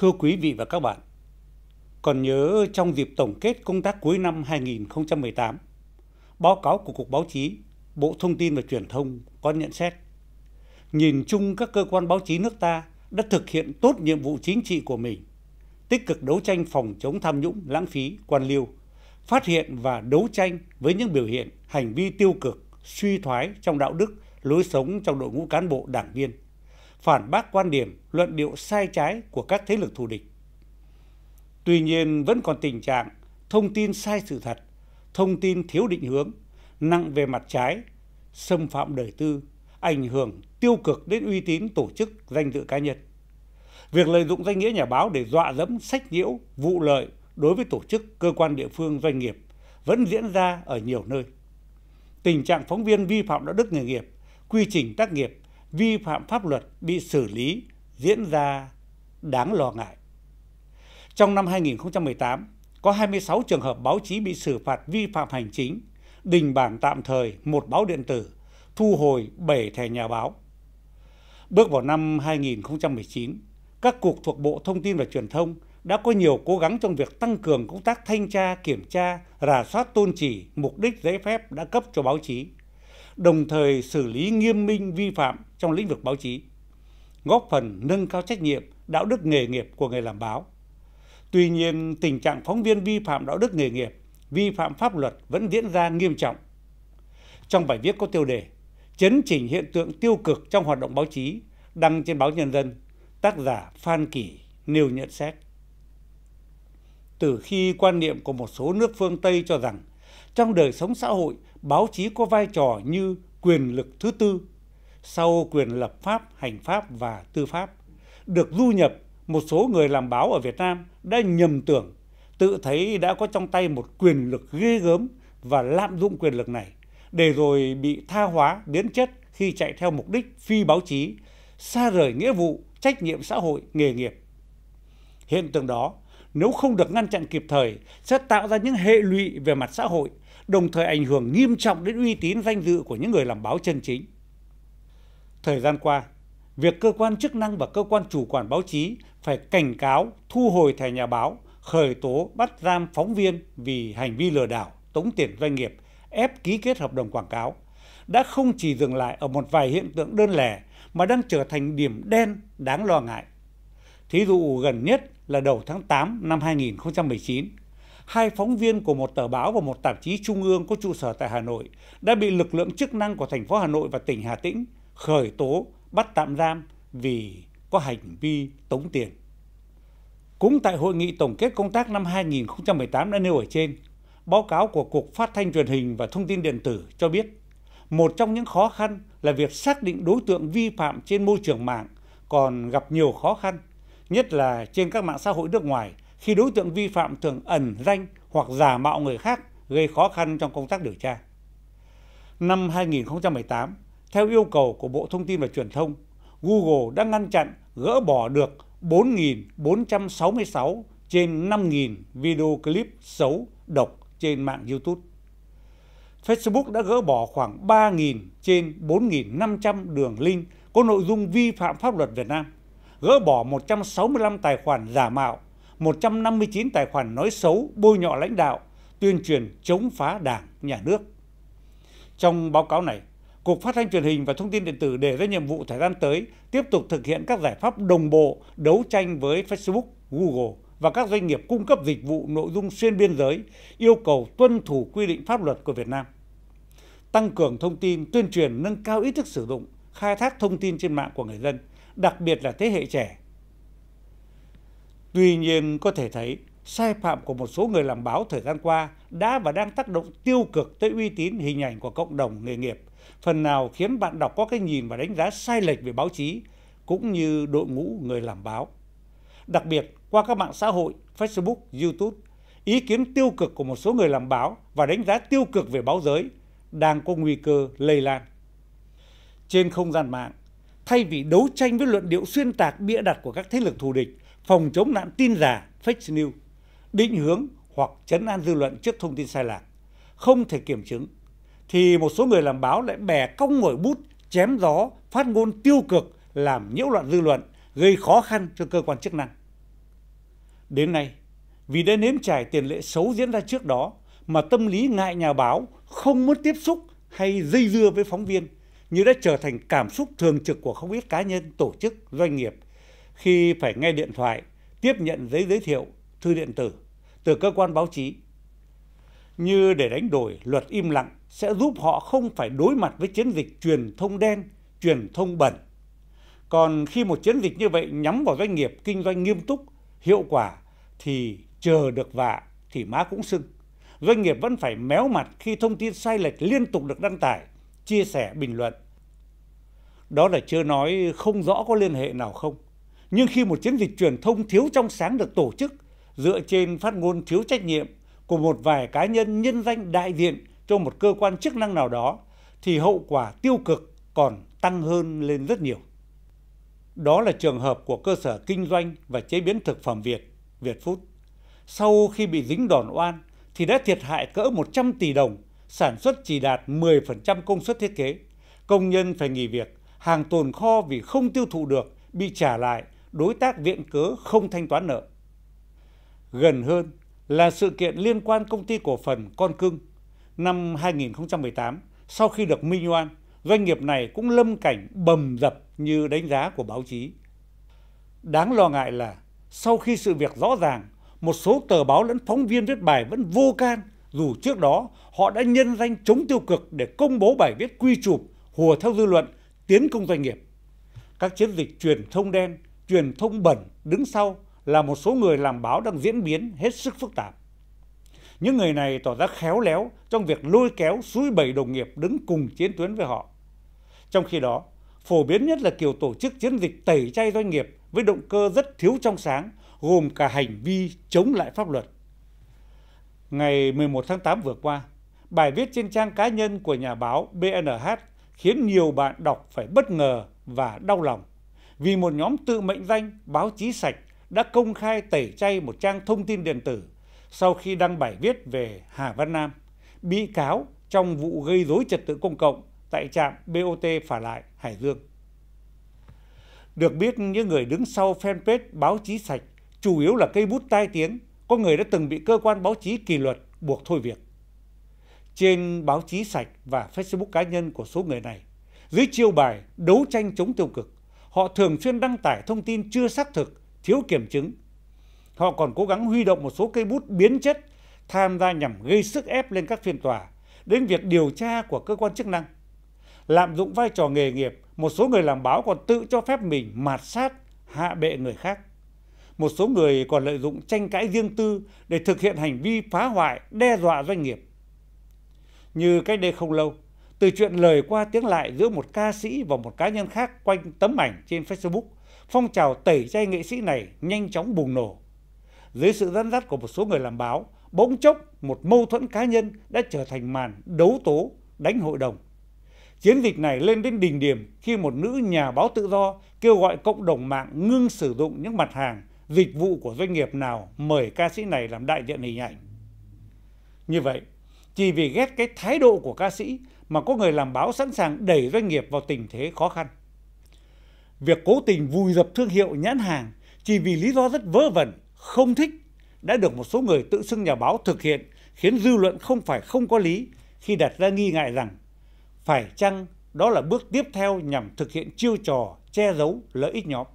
Thưa quý vị và các bạn, còn nhớ trong dịp tổng kết công tác cuối năm 2018, báo cáo của Cục Báo chí, Bộ Thông tin và Truyền thông có nhận xét, nhìn chung các cơ quan báo chí nước ta đã thực hiện tốt nhiệm vụ chính trị của mình, tích cực đấu tranh phòng chống tham nhũng, lãng phí, quan liêu, phát hiện và đấu tranh với những biểu hiện, hành vi tiêu cực, suy thoái trong đạo đức, lối sống trong đội ngũ cán bộ đảng viên, phản bác quan điểm, luận điệu sai trái của các thế lực thù địch. Tuy nhiên, vẫn còn tình trạng thông tin sai sự thật, thông tin thiếu định hướng, nặng về mặt trái, xâm phạm đời tư, ảnh hưởng tiêu cực đến uy tín tổ chức, danh dự cá nhân. Việc lợi dụng danh nghĩa nhà báo để dọa dẫm, sách nhiễu, vụ lợi đối với tổ chức, cơ quan địa phương, doanh nghiệp vẫn diễn ra ở nhiều nơi. Tình trạng phóng viên vi phạm đạo đức nghề nghiệp, quy trình tác nghiệp, vi phạm pháp luật bị xử lý diễn ra đáng lo ngại. Trong năm 2018, có 26 trường hợp báo chí bị xử phạt vi phạm hành chính, đình bản tạm thời một báo điện tử, thu hồi 7 thẻ nhà báo. Bước vào năm 2019, các cục thuộc Bộ Thông tin và Truyền thông đã có nhiều cố gắng trong việc tăng cường công tác thanh tra, kiểm tra, rà soát tôn chỉ, mục đích, giấy phép đã cấp cho báo chí, đồng thời xử lý nghiêm minh vi phạm trong lĩnh vực báo chí, góp phần nâng cao trách nhiệm, đạo đức nghề nghiệp của người làm báo. Tuy nhiên, tình trạng phóng viên vi phạm đạo đức nghề nghiệp, vi phạm pháp luật vẫn diễn ra nghiêm trọng. Trong bài viết có tiêu đề "Chấn chỉnh hiện tượng tiêu cực trong hoạt động báo chí" đăng trên báo Nhân dân, tác giả Phan Kỳ nêu nhận xét. Từ khi quan niệm của một số nước phương Tây cho rằng trong đời sống xã hội, báo chí có vai trò như quyền lực thứ tư, sau quyền lập pháp, hành pháp và tư pháp, được du nhập, một số người làm báo ở Việt Nam đã nhầm tưởng, tự thấy đã có trong tay một quyền lực ghê gớm và lạm dụng quyền lực này, để rồi bị tha hóa, biến chất khi chạy theo mục đích phi báo chí, xa rời nghĩa vụ, trách nhiệm xã hội, nghề nghiệp. Hiện tượng đó, nếu không được ngăn chặn kịp thời, sẽ tạo ra những hệ lụy về mặt xã hội, đồng thời ảnh hưởng nghiêm trọng đến uy tín danh dự của những người làm báo chân chính. Thời gian qua, việc cơ quan chức năng và cơ quan chủ quản báo chí phải cảnh cáo, thu hồi thẻ nhà báo, khởi tố, bắt giam phóng viên vì hành vi lừa đảo, tống tiền doanh nghiệp, ép ký kết hợp đồng quảng cáo, đã không chỉ dừng lại ở một vài hiện tượng đơn lẻ mà đang trở thành điểm đen đáng lo ngại. Thí dụ gần nhất là đầu tháng 8 năm 2019, 2 phóng viên của một tờ báo và một tạp chí trung ương có trụ sở tại Hà Nội đã bị lực lượng chức năng của thành phố Hà Nội và tỉnh Hà Tĩnh khởi tố, bắt tạm giam vì có hành vi tống tiền. Cũng tại hội nghị tổng kết công tác năm 2018 đã nêu ở trên, báo cáo của Cục Phát thanh Truyền hình và Thông tin Điện tử cho biết, một trong những khó khăn là việc xác định đối tượng vi phạm trên môi trường mạng còn gặp nhiều khó khăn, nhất là trên các mạng xã hội nước ngoài, khi đối tượng vi phạm thường ẩn danh hoặc giả mạo người khác, gây khó khăn trong công tác điều tra. Năm 2018, theo yêu cầu của Bộ Thông tin và Truyền thông, Google đã ngăn chặn, gỡ bỏ được 4.466 trên 5.000 video clip xấu, độc trên mạng YouTube. Facebook đã gỡ bỏ khoảng 3.000 trên 4.500 đường link có nội dung vi phạm pháp luật Việt Nam, gỡ bỏ 165 tài khoản giả mạo, 159 tài khoản nói xấu, bôi nhọ lãnh đạo, tuyên truyền chống phá Đảng, Nhà nước. Trong báo cáo này, Cục Phát thanh Truyền hình và Thông tin Điện tử đề ra nhiệm vụ thời gian tới tiếp tục thực hiện các giải pháp đồng bộ đấu tranh với Facebook, Google và các doanh nghiệp cung cấp dịch vụ nội dung xuyên biên giới, yêu cầu tuân thủ quy định pháp luật của Việt Nam, tăng cường thông tin, tuyên truyền, nâng cao ý thức sử dụng, khai thác thông tin trên mạng của người dân, đặc biệt là thế hệ trẻ. Tuy nhiên, có thể thấy, sai phạm của một số người làm báo thời gian qua đã và đang tác động tiêu cực tới uy tín, hình ảnh của cộng đồng nghề nghiệp, phần nào khiến bạn đọc có cái nhìn và đánh giá sai lệch về báo chí, cũng như đội ngũ người làm báo. Đặc biệt, qua các mạng xã hội, Facebook, YouTube, ý kiến tiêu cực của một số người làm báo và đánh giá tiêu cực về báo giới đang có nguy cơ lây lan. Trên không gian mạng, thay vì đấu tranh với luận điệu xuyên tạc bịa đặt của các thế lực thù địch, phòng chống nạn tin giả, fake news, định hướng hoặc trấn an dư luận trước thông tin sai lạc, không thể kiểm chứng, thì một số người làm báo lại bẻ cong ngòi bút, chém gió, phát ngôn tiêu cực, làm nhiễu loạn dư luận, gây khó khăn cho cơ quan chức năng. Đến nay, vì đã nếm trải tiền lệ xấu diễn ra trước đó mà tâm lý ngại nhà báo, không muốn tiếp xúc hay dây dưa với phóng viên như đã trở thành cảm xúc thường trực của không ít cá nhân, tổ chức, doanh nghiệp khi phải nghe điện thoại, tiếp nhận giấy giới thiệu, thư điện tử từ cơ quan báo chí. Như để đánh đổi, luật im lặng sẽ giúp họ không phải đối mặt với chiến dịch truyền thông đen, truyền thông bẩn. Còn khi một chiến dịch như vậy nhắm vào doanh nghiệp kinh doanh nghiêm túc, hiệu quả thì chờ được vạ thì má cũng sưng. Doanh nghiệp vẫn phải méo mặt khi thông tin sai lệch liên tục được đăng tải, chia sẻ, bình luận. Đó là chưa nói không rõ có liên hệ nào không. Nhưng khi một chiến dịch truyền thông thiếu trong sáng được tổ chức dựa trên phát ngôn thiếu trách nhiệm của một vài cá nhân nhân danh đại diện cho một cơ quan chức năng nào đó, thì hậu quả tiêu cực còn tăng hơn lên rất nhiều. Đó là trường hợp của cơ sở kinh doanh và chế biến thực phẩm Việt Food. Sau khi bị dính đòn oan thì đã thiệt hại cỡ 100 tỷ đồng, sản xuất chỉ đạt 10% công suất thiết kế. Công nhân phải nghỉ việc, hàng tồn kho vì không tiêu thụ được, bị trả lại, đối tác viện cớ không thanh toán nợ. Gần hơn là sự kiện liên quan công ty cổ phần Con Cưng. Năm 2018, sau khi được minh oan, doanh nghiệp này cũng lâm cảnh bầm dập như đánh giá của báo chí. Đáng lo ngại là sau khi sự việc rõ ràng, một số tờ báo lẫn phóng viên viết bài vẫn vô can, dù trước đó họ đã nhân danh chống tiêu cực để công bố bài viết quy chụp, hùa theo dư luận, tiến công doanh nghiệp. Các chiến dịch truyền thông đen, truyền thông bẩn đứng sau là một số người làm báo đang diễn biến hết sức phức tạp. Những người này tỏ ra khéo léo trong việc lôi kéo xúi bẩy đồng nghiệp đứng cùng chiến tuyến với họ. Trong khi đó, phổ biến nhất là kiểu tổ chức chiến dịch tẩy chay doanh nghiệp với động cơ rất thiếu trong sáng, gồm cả hành vi chống lại pháp luật. Ngày 11 tháng 8 vừa qua, bài viết trên trang cá nhân của nhà báo BNH khiến nhiều bạn đọc phải bất ngờ và đau lòng, vì một nhóm tự mệnh danh báo chí sạch đã công khai tẩy chay một trang thông tin điện tử sau khi đăng bài viết về Hà Văn Nam, bị cáo trong vụ gây rối trật tự công cộng tại trạm BOT Phả Lại, Hải Dương. Được biết, những người đứng sau fanpage báo chí sạch chủ yếu là cây bút tai tiếng, có người đã từng bị cơ quan báo chí kỷ luật buộc thôi việc. Trên báo chí sạch và Facebook cá nhân của số người này, dưới chiêu bài đấu tranh chống tiêu cực, họ thường xuyên đăng tải thông tin chưa xác thực, thiếu kiểm chứng. Họ còn cố gắng huy động một số cây bút biến chất tham gia nhằm gây sức ép lên các phiên tòa, đến việc điều tra của cơ quan chức năng. Lạm dụng vai trò nghề nghiệp, một số người làm báo còn tự cho phép mình mạt sát, hạ bệ người khác. Một số người còn lợi dụng tranh cãi riêng tư để thực hiện hành vi phá hoại, đe dọa doanh nghiệp. Như cách đây không lâu, từ chuyện lời qua tiếng lại giữa một ca sĩ và một cá nhân khác quanh tấm ảnh trên Facebook, phong trào tẩy chay nghệ sĩ này nhanh chóng bùng nổ. Dưới sự dẫn dắt của một số người làm báo, bỗng chốc một mâu thuẫn cá nhân đã trở thành màn đấu tố, đánh hội đồng. Chiến dịch này lên đến đỉnh điểm khi một nữ nhà báo tự do kêu gọi cộng đồng mạng ngưng sử dụng những mặt hàng, dịch vụ của doanh nghiệp nào mời ca sĩ này làm đại diện hình ảnh. Như vậy, chỉ vì ghét cái thái độ của ca sĩ mà có người làm báo sẵn sàng đẩy doanh nghiệp vào tình thế khó khăn. Việc cố tình vùi dập thương hiệu nhãn hàng chỉ vì lý do rất vớ vẩn, không thích, đã được một số người tự xưng nhà báo thực hiện, khiến dư luận không phải không có lý khi đặt ra nghi ngại rằng phải chăng đó là bước tiếp theo nhằm thực hiện chiêu trò che giấu lợi ích nhóm.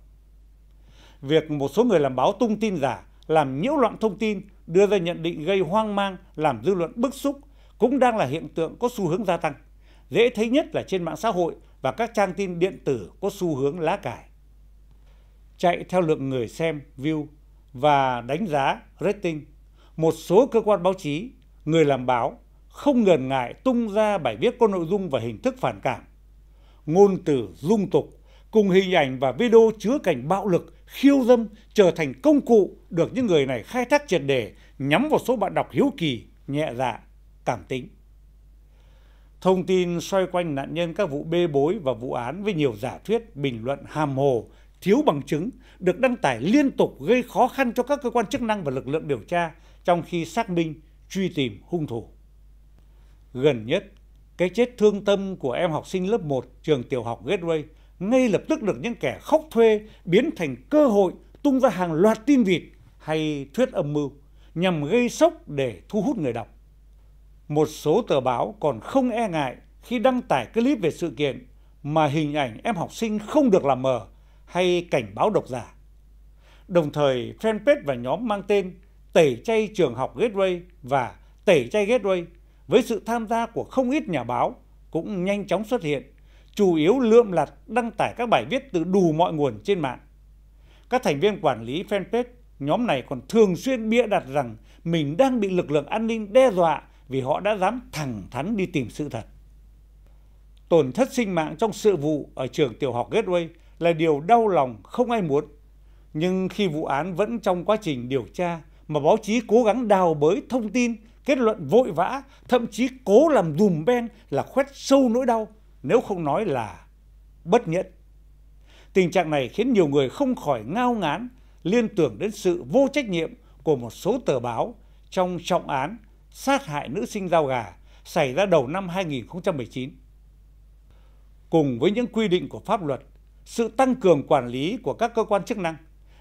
Việc một số người làm báo tung tin giả, làm nhiễu loạn thông tin, đưa ra nhận định gây hoang mang, làm dư luận bức xúc cũng đang là hiện tượng có xu hướng gia tăng, dễ thấy nhất là trên mạng xã hội và các trang tin điện tử có xu hướng lá cải. Chạy theo lượng người xem, view và đánh giá, rating, một số cơ quan báo chí, người làm báo không ngần ngại tung ra bài viết có nội dung và hình thức phản cảm, ngôn từ dung tục cùng hình ảnh và video chứa cảnh bạo lực, khiêu dâm trở thành công cụ được những người này khai thác triệt để, nhắm vào số bạn đọc hiếu kỳ, nhẹ dạ, cảm tính. Thông tin xoay quanh nạn nhân các vụ bê bối và vụ án với nhiều giả thuyết, bình luận hàm hồ, thiếu bằng chứng được đăng tải liên tục, gây khó khăn cho các cơ quan chức năng và lực lượng điều tra trong khi xác minh, truy tìm hung thủ. Gần nhất, cái chết thương tâm của em học sinh lớp 1 trường tiểu học Gateway ngay lập tức được những kẻ khóc thuê biến thành cơ hội tung ra hàng loạt tin vịt, hay thuyết âm mưu nhằm gây sốc để thu hút người đọc. Một số tờ báo còn không e ngại khi đăng tải clip về sự kiện mà hình ảnh em học sinh không được làm mờ hay cảnh báo độc giả. Đồng thời, fanpage và nhóm mang tên Tẩy chay trường học Gateway và Tẩy chay Gateway với sự tham gia của không ít nhà báo cũng nhanh chóng xuất hiện, chủ yếu lượm lặt đăng tải các bài viết từ đủ mọi nguồn trên mạng. Các thành viên quản lý fanpage nhóm này còn thường xuyên bịa đặt rằng mình đang bị lực lượng an ninh đe dọa vì họ đã dám thẳng thắn đi tìm sự thật. Tổn thất sinh mạng trong sự vụ ở trường tiểu học Gateway là điều đau lòng không ai muốn. Nhưng khi vụ án vẫn trong quá trình điều tra mà báo chí cố gắng đào bới thông tin, kết luận vội vã, thậm chí cố làm dùm ben là khoét sâu nỗi đau, nếu không nói là bất nhẫn. Tình trạng này khiến nhiều người không khỏi ngao ngán, liên tưởng đến sự vô trách nhiệm của một số tờ báo trong trọng án sát hại nữ sinh giao gà xảy ra đầu năm 2019. Cùng với những quy định của pháp luật, sự tăng cường quản lý của các cơ quan chức năng,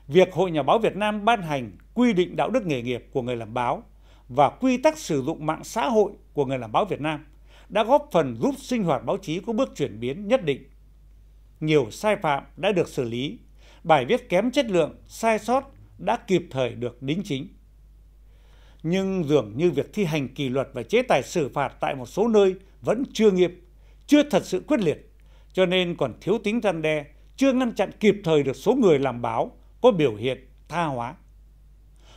việc Hội Nhà báo Việt Nam ban hành quy định đạo đức nghề nghiệp của người làm báo và quy tắc sử dụng mạng xã hội của người làm báo Việt Nam đã góp phần giúp sinh hoạt báo chí có bước chuyển biến nhất định. Nhiều sai phạm đã được xử lý, bài viết kém chất lượng, sai sót đã kịp thời được đính chính. Nhưng dường như việc thi hành kỷ luật và chế tài xử phạt tại một số nơi vẫn chưa nghiêm, chưa thật sự quyết liệt, cho nên còn thiếu tính răn đe, chưa ngăn chặn kịp thời được số người làm báo có biểu hiện tha hóa.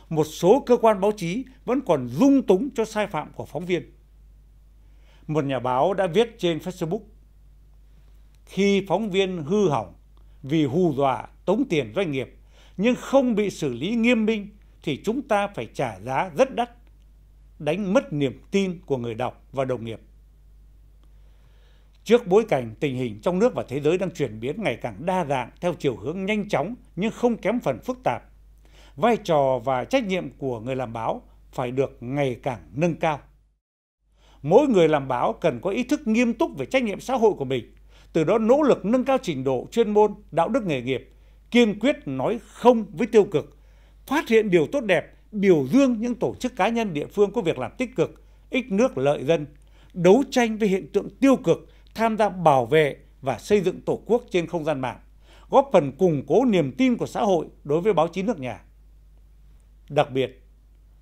Một số cơ quan báo chí vẫn còn dung túng cho sai phạm của phóng viên. Một nhà báo đã viết trên Facebook: khi phóng viên hư hỏng vì hù dọa tống tiền doanh nghiệp nhưng không bị xử lý nghiêm minh thì chúng ta phải trả giá rất đắt, đánh mất niềm tin của người đọc và đồng nghiệp. Trước bối cảnh tình hình trong nước và thế giới đang chuyển biến ngày càng đa dạng theo chiều hướng nhanh chóng nhưng không kém phần phức tạp, vai trò và trách nhiệm của người làm báo phải được ngày càng nâng cao. Mỗi người làm báo cần có ý thức nghiêm túc về trách nhiệm xã hội của mình, từ đó nỗ lực nâng cao trình độ chuyên môn, đạo đức nghề nghiệp, kiên quyết nói không với tiêu cực, phát hiện điều tốt đẹp, biểu dương những tổ chức cá nhân địa phương có việc làm tích cực, ích nước lợi dân, đấu tranh với hiện tượng tiêu cực, tham gia bảo vệ và xây dựng tổ quốc trên không gian mạng, góp phần củng cố niềm tin của xã hội đối với báo chí nước nhà. Đặc biệt,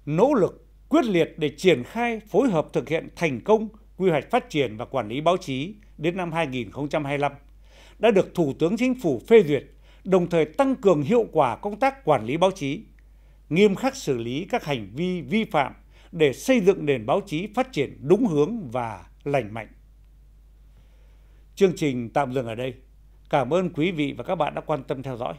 nỗ lực quyết liệt để triển khai phối hợp thực hiện thành công quy hoạch phát triển và quản lý báo chí đến năm 2025 đã được Thủ tướng Chính phủ phê duyệt, đồng thời tăng cường hiệu quả công tác quản lý báo chí, nghiêm khắc xử lý các hành vi vi phạm để xây dựng nền báo chí phát triển đúng hướng và lành mạnh. Chương trình tạm dừng ở đây. Cảm ơn quý vị và các bạn đã quan tâm theo dõi.